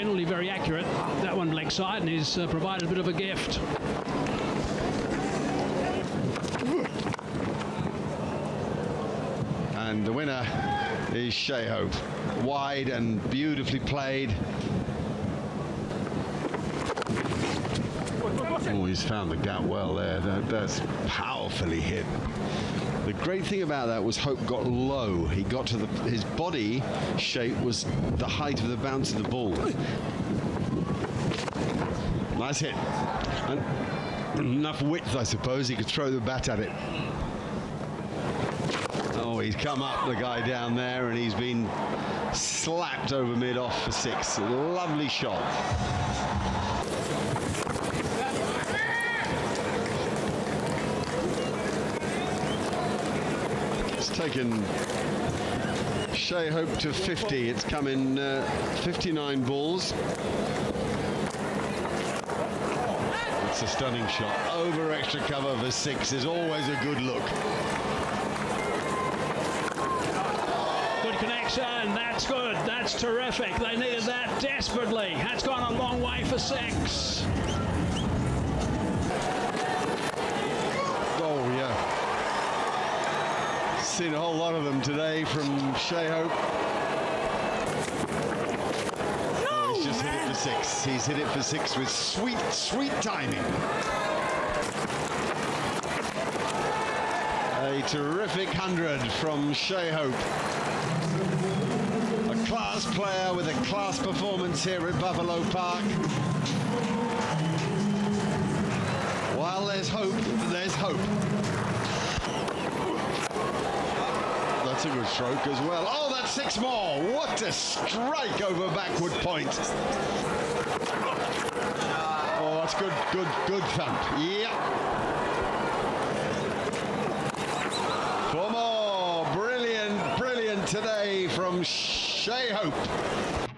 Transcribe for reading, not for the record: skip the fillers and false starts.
generally very accurate. That one leg side, and he's provided a bit of a gift. And the winner is Shai Hope. Wide and beautifully played. Oh, he's found the gap well there. That's powerfully hit. The great thing about that was Hope got low. He got to his body shape was the height of the bounce of the ball. Nice hit. And enough width, I suppose. He could throw the bat at it. Oh, he's come up, the guy down there, and he's been slapped over mid-off for six. Lovely shot. Taken Shai Hope to 50. It's come in 59 balls. It's a stunning shot. Over extra cover for six is always a good look. Good connection. That's good. That's terrific. They needed that desperately. That's gone a long way for six. Oh, yeah. Seen a whole lot of them today from Shai Hope. No, oh, he's just hit it for six. He's hit it for six with sweet, sweet timing. A terrific 100 from Shai Hope. A class player with a class performance here at Buffalo Park. While there's hope, there's hope. That's a good stroke as well. Oh, that's six more. What a strike over backward point. Oh, that's good, good, good thump. Yeah. Four more. Brilliant, brilliant today from Shai Hope.